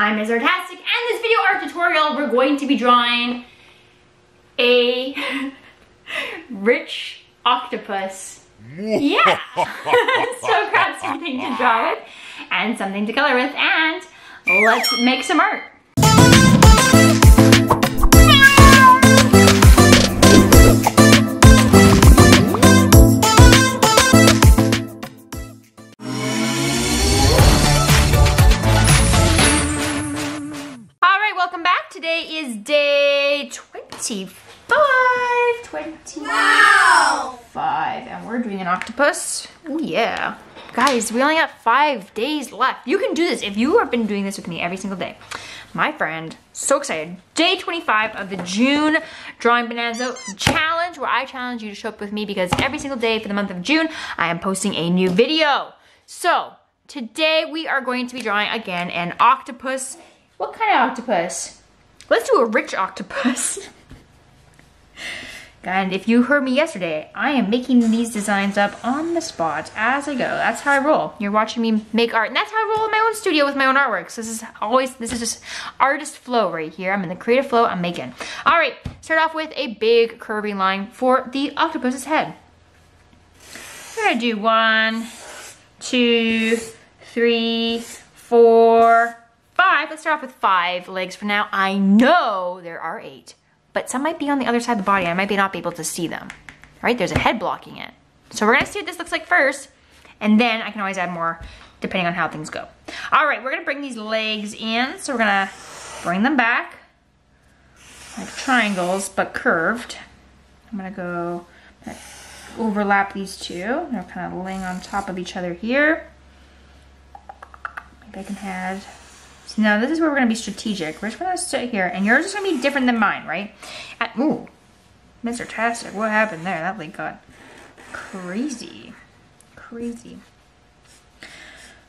I'm Ms. Artastic, and this video art tutorial we're going to be drawing a rich octopus. Yeah, so grab something to draw with and something to color with, and let's make some art. Today is day 25, and we're doing an octopus. Oh yeah. Guys, we only have 5 days left. You can do this if you have been doing this with me every single day. My friend, so excited. Day 25 of the June Drawing Bonanza Challenge, where I challenge you to show up with me because every single day for the month of June, I am posting a new video. So, today we are going to be drawing again an octopus. What kind of octopus? Let's do a rich octopus. And if you heard me yesterday, I am making these designs up on the spot as I go. That's how I roll. You're watching me make art, and that's how I roll in my own studio with my own artworks. This is just artist flow right here. I'm in the creative flow I'm making. All right, start off with a big curvy line for the octopus's head. We're gonna do 1, 2, 3, 4, 5. Let's start off with 5 legs for now. I know there are 8, but some might be on the other side of the body. I might not be able to see them. All right, there's a head blocking it. So we're gonna see what this looks like first, and then I can always add more depending on how things go. All right, we're gonna bring these legs in. So we're gonna bring them back like triangles, but curved. I'm gonna overlap these two. They're kind of laying on top of each other here. Maybe I can add. So now this is where we're gonna be strategic. We're just gonna sit here, and yours is gonna be different than mine, right? Ooh, Ms. Artastic, what happened there? That leg got crazy, crazy.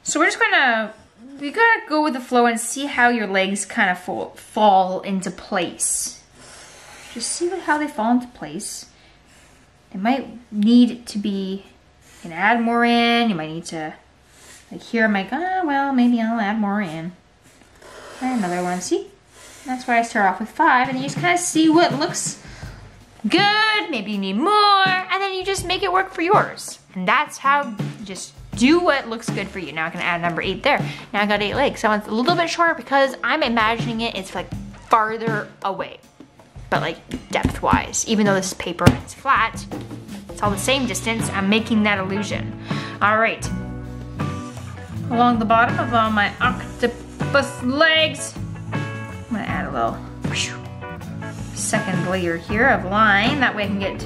So we're just gonna, we gotta go with the flow and see how your legs kind of fall into place. Just see how they fall into place. It might need to be, you can add more in, you might need to, like here I'm like, ah, well, maybe I'll add more in. And another one, see? That's why I start off with 5, and you just kind of see what looks good, maybe you need more, and then you just make it work for yours. And that's how you just do what looks good for you. Now I can add number 8 there. Now I got 8 legs. That one's a little bit shorter because I'm imagining it's like farther away, but like depth-wise. Even though this is paper and it's flat, it's all the same distance, I'm making that illusion. All right. Along the bottom of all my octopus legs. I'm gonna add a little second layer here of line. That way I can get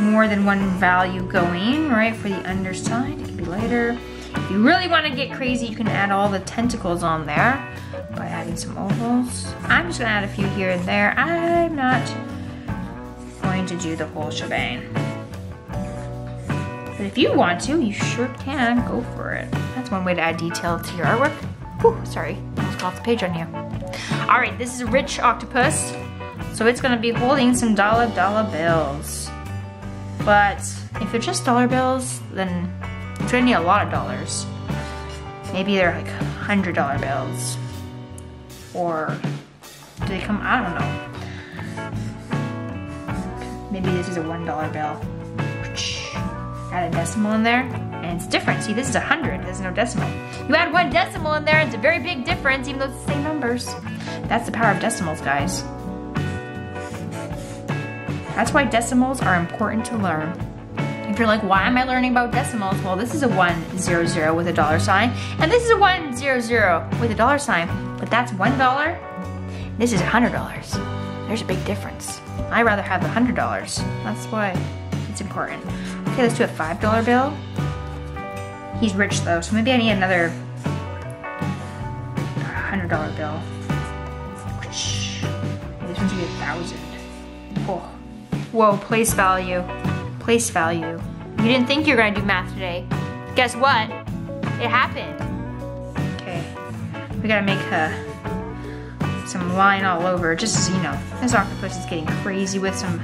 more than one value going, right? For the underside, it could be lighter. If you really wanna get crazy, you can add all the tentacles on there by adding some ovals. I'm just gonna add a few here and there. I'm not going to do the whole shebang. But if you want to, you sure can, go for it. That's one way to add detail to your artwork. Ooh, sorry, almost got off the page on you. All right, this is a rich octopus. So it's gonna be holding some dollar bills. But if they're just dollar bills, then it's gonna need a lot of dollars. Maybe they're like $100 bills. Or do they come, I don't know. Maybe this is a $1 bill. Add a decimal in there, and it's different. See, this is 100, there's no decimal. You add one decimal in there, it's a very big difference, even though it's the same numbers. That's the power of decimals, guys. That's why decimals are important to learn. If you're like, why am I learning about decimals? Well, this is a 100 with a dollar sign, and this is a 100 with a dollar sign, but that's $1. This is $100. There's a big difference. I'd rather have the $100. That's why it's important. Okay, let's do a $5 bill. He's rich though, so maybe I need another $100 bill. This one's gonna be 1,000. Oh. Whoa, place value. Place value. You didn't think you were gonna do math today. Guess what? It happened. Okay, we gotta make some line all over, just as you know. This octopus is getting crazy with some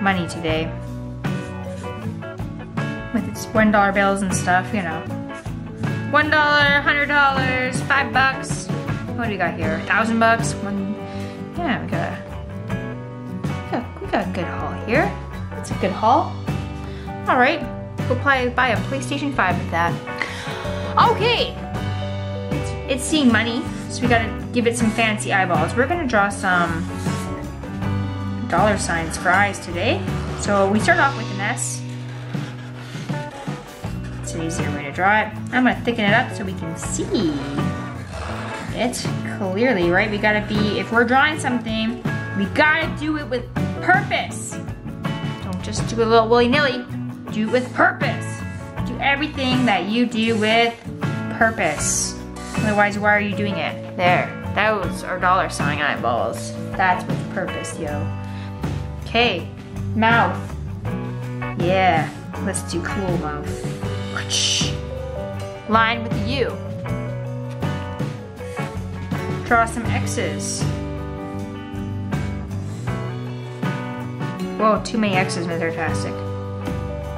money today. With its $1 bills and stuff, you know. $1, $100, $5. What do we got here? $1,000? One. Yeah, we got a good haul here. That's a good haul. All right, we'll probably buy a PlayStation 5 with that. Okay, it's seeing money, so we gotta give it some fancy eyeballs. We're gonna draw some dollar signs for eyes today. So we start off with an S. It's an easier way to draw it. I'm gonna thicken it up so we can see it clearly, right? We gotta be, if we're drawing something, we gotta do it with purpose. Don't just do a little willy-nilly. Do it with purpose. Do everything that you do with purpose. Otherwise, why are you doing it? There, those are dollar sign eyeballs. That's with purpose, yo. Okay, mouth. Yeah, let's do cool mouth. Line with the U. Draw some X's. Whoa, too many X's, Ms. Artastic.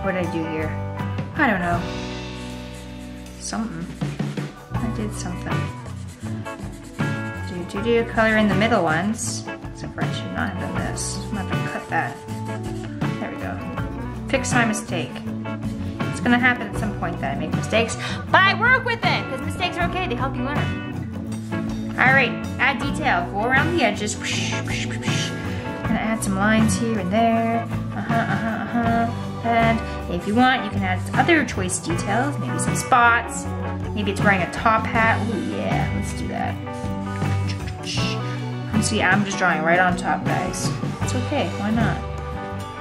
What did I do here? I don't know. Something. I did something. Do color in the middle ones. Except for I should not have done this. I'm gonna have to cut that. There we go. Fix my mistake. It's gonna happen at some point that I make mistakes, but I work with it, because mistakes are okay, they help you learn. All right, add detail. Go around the edges. Gonna add some lines here and there. And if you want, you can add other choice details. Maybe some spots. Maybe it's wearing a top hat. Ooh, yeah, let's do that. See, I'm just drawing right on top, guys. It's okay. Why not?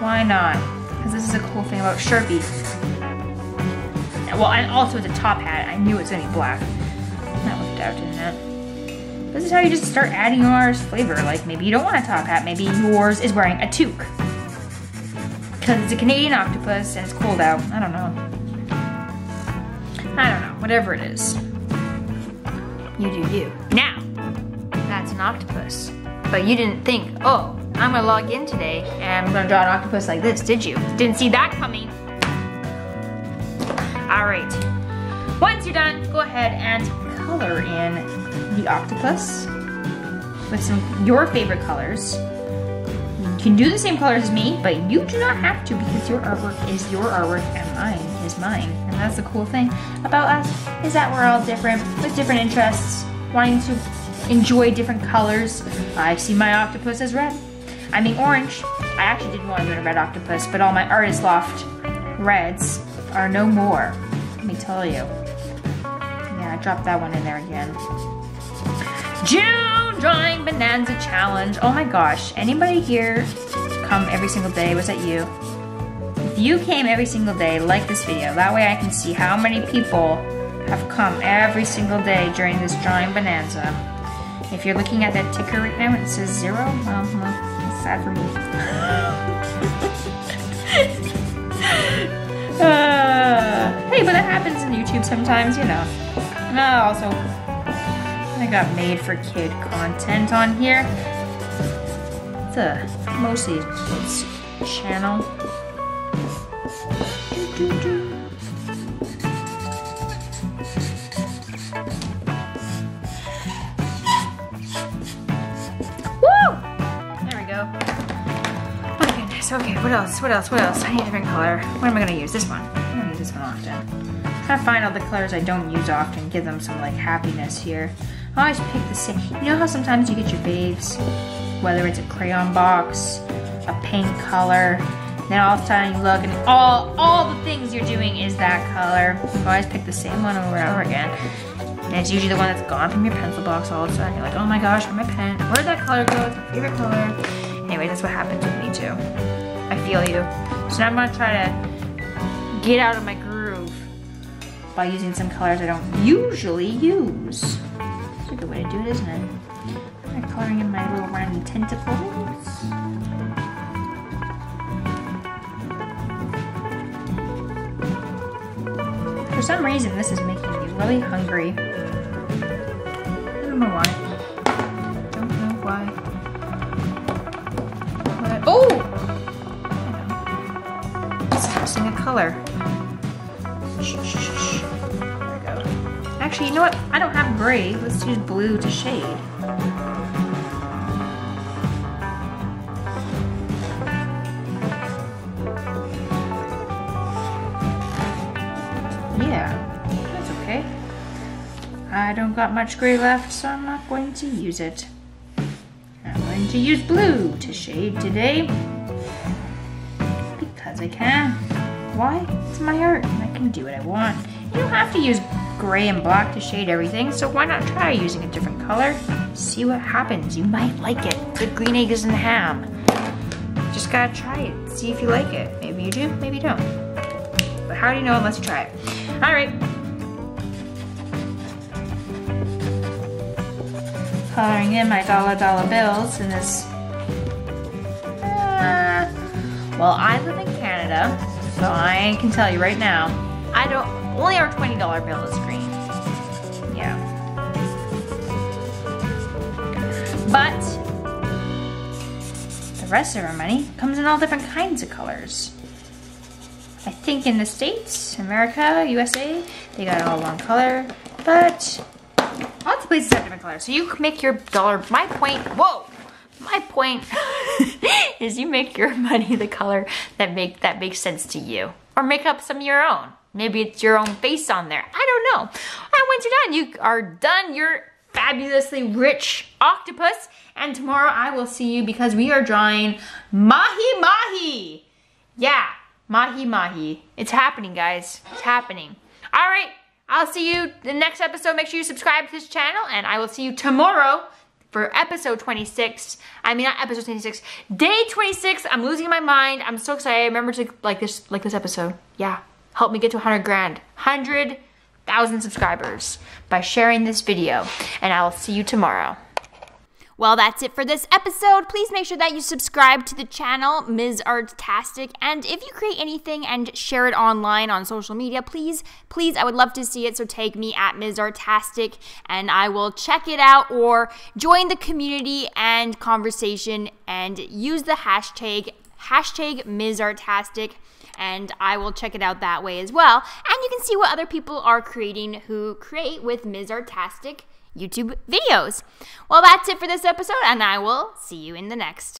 Why not? Because this is a cool thing about Sharpie. Well, and also the top hat. I knew it was gonna be black. That worked out, didn't it? This is how you just start adding yours flavor. Like maybe you don't want a top hat, maybe yours is wearing a toque. Because it's a Canadian octopus and it's cold out. I don't know. I don't know, whatever it is. You do you. Now, that's an octopus. But you didn't think, oh, I'm gonna log in today and I'm gonna draw an octopus like this, did you? Didn't see that coming. All right, once you're done, go ahead and color in the octopus with some your favorite colors. You can do the same colors as me, but you do not have to, because your artwork is your artwork and mine is mine. And that's the cool thing about us, is that we're all different with different interests, wanting to enjoy different colors. I see my octopus as red. I mean orange. I actually didn't want to do a red octopus, but all my Artist Loft reds are no more. Let me tell you. Yeah, I dropped that one in there again. June Drawing Bonanza Challenge. Oh my gosh, anybody here come every single day? Was that you? If you came every single day, like this video. That way I can see how many people have come every single day during this Drawing Bonanza. If you're looking at that ticker right now, it says 0. Well, that's sad for me. Hey, but that happens in YouTube sometimes, you know. Also, I got made for kid content on here. Mostly kids channel. Woo! There we go. Oh goodness, okay, what else? I need a different color. What am I gonna use? This one. I don't need this one often. I'm trying to find all the colors I don't use often, give them some like happiness here. I always pick the same. You know how sometimes you get your faves, whether it's a crayon box, a paint color, and then all of a sudden you look and all the things you're doing is that color. You always pick the same one over and over again. And it's usually the one that's gone from your pencil box all of a sudden. You're like, oh my gosh, where'd my pen? Where'd that color go? It's my favorite color. Anyway, that's what happens with me too. I feel you. So now I'm gonna try to get out of my groove by using some colors I don't usually use. A good way to do it, isn't it? I'm coloring in my little roundy tentacles. For some reason, this is making me really hungry. I don't know why. But, oh! I know. Just mixing a color. Shh, shh, shh. There we go. Actually, you know what? I don't have gray. Let's use blue to shade. Yeah, that's okay. I don't got much gray left, so I'm not going to use it. I'm going to use blue to shade today. Because I can. Why? It's my art. I can do what I want. You don't have to use gray and black to shade everything, so why not try using a different color? See what happens. You might like it. Good green eggs and ham. Just gotta try it. See if you like it. Maybe you do, maybe you don't. But how do you know unless you try it? Alright. Coloring in my dollar bills in this. Well, I live in Canada, so I can tell you right now, I don't. Only our $20 bill is green. Yeah. But the rest of our money comes in all different kinds of colors. I think in the States, America, USA, they got all one color, but lots of places have different colors. So you can make your dollar. My point. Whoa. My point is you make your money the color that makes sense to you, or make up some of your own. Maybe it's your own face on there. I don't know. And once you're done, you are done. You're fabulously rich octopus. And tomorrow I will see you because we are drawing mahi-mahi. Yeah, mahi-mahi. It's happening, guys. It's happening. All right. I'll see you in the next episode. Make sure you subscribe to this channel. And I will see you tomorrow for episode 26. I mean, not episode 26. Day 26. I'm losing my mind. I'm so excited. I remember to like this episode. Yeah. Help me get to 100,000 subscribers by sharing this video. And I'll see you tomorrow. Well, that's it for this episode. Please make sure that you subscribe to the channel, Ms. Artastic. And if you create anything and share it online on social media, please, I would love to see it. So tag me at Ms. Artastic and I will check it out, or join the community and conversation and use the hashtag Ms. Artastic, and I will check it out that way as well. And you can see what other people are creating who create with Ms. Artastic YouTube videos. Well, that's it for this episode, and I will see you in the next.